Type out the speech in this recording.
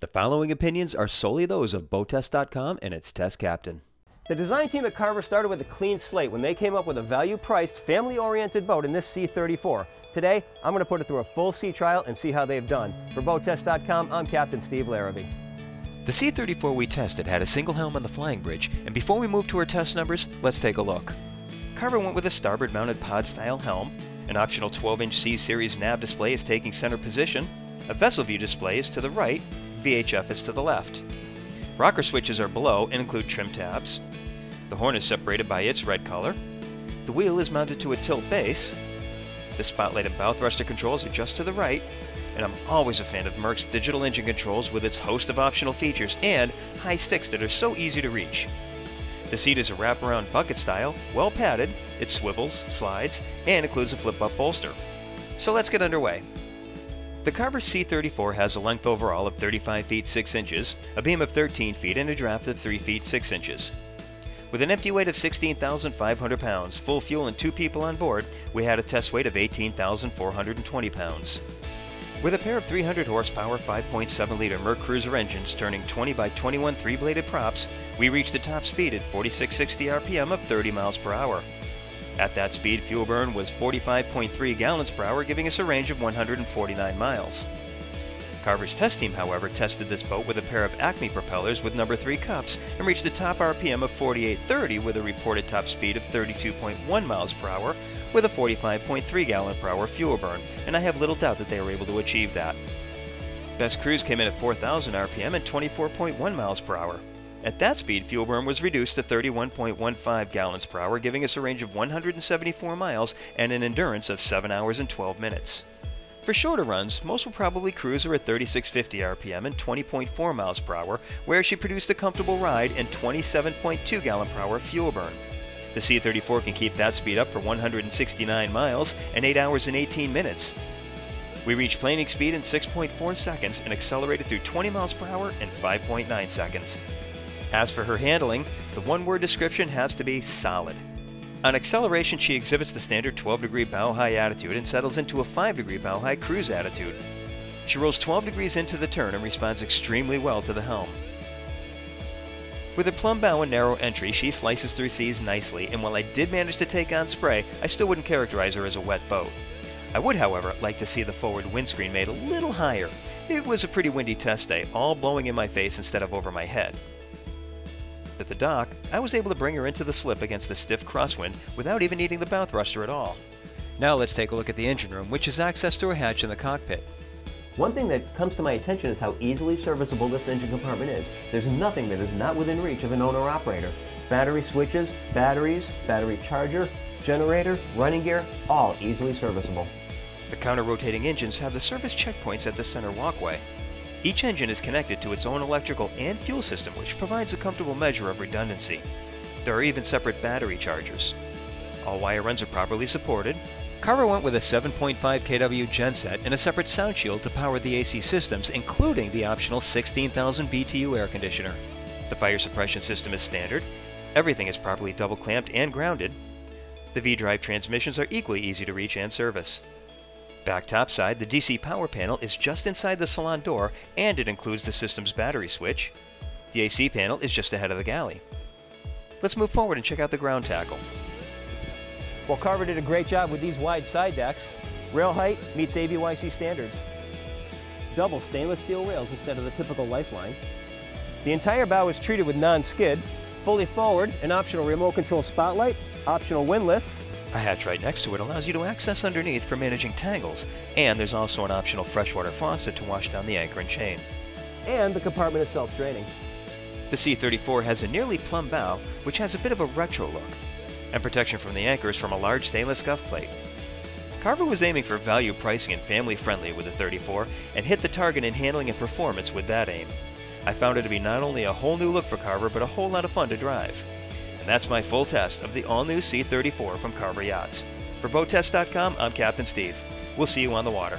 The following opinions are solely those of BoatTest.com and its test captain. The design team at Carver started with a clean slate when they came up with a value-priced, family-oriented boat in this C-34. Today, I'm going to put it through a full sea trial and see how they've done. For BoatTest.com, I'm Captain Steve Larrabee. The C-34 we tested had a single helm on the flying bridge, and before we move to our test numbers, let's take a look. Carver went with a starboard-mounted pod-style helm, an optional 12-inch C-series nav display is taking center position, a vessel view display is to the right, VHF is to the left. Rocker switches are below and include trim tabs. The horn is separated by its red color. The wheel is mounted to a tilt base. The spotlight and bow thruster controls are just to the right. And I'm always a fan of Merck's digital engine controls with its host of optional features and high sticks that are so easy to reach. The seat is a wraparound bucket style, well padded, it swivels, slides, and includes a flip-up bolster. So let's get underway. The Carver C-34 has a length overall of 35 feet 6 inches, a beam of 13 feet, and a draft of 3 feet 6 inches. With an empty weight of 16,500 pounds, full fuel and 2 people on board, we had a test weight of 18,420 pounds. With a pair of 300 horsepower 5.7-liter MerCruiser engines turning 20 by 21 3-bladed props, we reached a top speed at 4660 RPM of 30 miles per hour. At that speed, fuel burn was 45.3 gallons per hour, giving us a range of 149 miles. Carver's test team, however, tested this boat with a pair of Acme propellers with number 3 cups and reached a top RPM of 4830 with a reported top speed of 32.1 miles per hour with a 45.3 gallon per hour fuel burn, and I have little doubt that they were able to achieve that. Best cruise came in at 4,000 RPM and 24.1 miles per hour. At that speed, fuel burn was reduced to 31.15 gallons per hour, giving us a range of 174 miles and an endurance of 7 hours and 12 minutes. For shorter runs, most will probably cruise her at 3650 RPM and 20.4 miles per hour, where she produced a comfortable ride and 27.2 gallon per hour fuel burn. The C-34 can keep that speed up for 169 miles and 8 hours and 18 minutes. We reached planing speed in 6.4 seconds and accelerated through 20 miles per hour in 5.9 seconds. As for her handling, the one-word description has to be solid. On acceleration, she exhibits the standard 12-degree bow-high attitude and settles into a 5-degree bow-high cruise attitude. She rolls 12 degrees into the turn and responds extremely well to the helm. With a plumb bow and narrow entry, she slices through seas nicely, and while I did manage to take on spray, I still wouldn't characterize her as a wet boat. I would, however, like to see the forward windscreen made a little higher. It was a pretty windy test day, all blowing in my face instead of over my head. At the dock, I was able to bring her into the slip against the stiff crosswind without even needing the bow thruster at all. Now let's take a look at the engine room, which is accessed through a hatch in the cockpit. One thing that comes to my attention is how easily serviceable this engine compartment is. There's nothing that is not within reach of an owner-operator. Battery switches, batteries, battery charger, generator, running gear, all easily serviceable. The counter-rotating engines have the service checkpoints at the center walkway. Each engine is connected to its own electrical and fuel system, which provides a comfortable measure of redundancy. There are even separate battery chargers. All wire runs are properly supported. Carver went with a 7.5 kW genset and a separate sound shield to power the AC systems, including the optional 16,000 BTU air conditioner. The fire suppression system is standard. Everything is properly double clamped and grounded. The V-drive transmissions are equally easy to reach and service. Back topside, the DC power panel is just inside the salon door, and it includes the system's battery switch. The AC panel is just ahead of the galley. Let's move forward and check out the ground tackle. Well, Carver did a great job with these wide side decks. Rail height meets ABYC standards. Double stainless steel rails instead of the typical lifeline. The entire bow is treated with non-skid. Fully forward, an optional remote control spotlight, optional windlass. A hatch right next to it allows you to access underneath for managing tangles, and there's also an optional freshwater faucet to wash down the anchor and chain. And the compartment is self-draining. The C-34 has a nearly plumb bow, which has a bit of a retro look, and protection from the anchor is from a large stainless scuff plate. Carver was aiming for value pricing and family-friendly with the 34, and hit the target in handling and performance with that aim. I found it to be not only a whole new look for Carver, but a whole lot of fun to drive. And that's my full test of the all-new C-34 from Carver Yachts. For BoatTest.com, I'm Captain Steve. We'll see you on the water.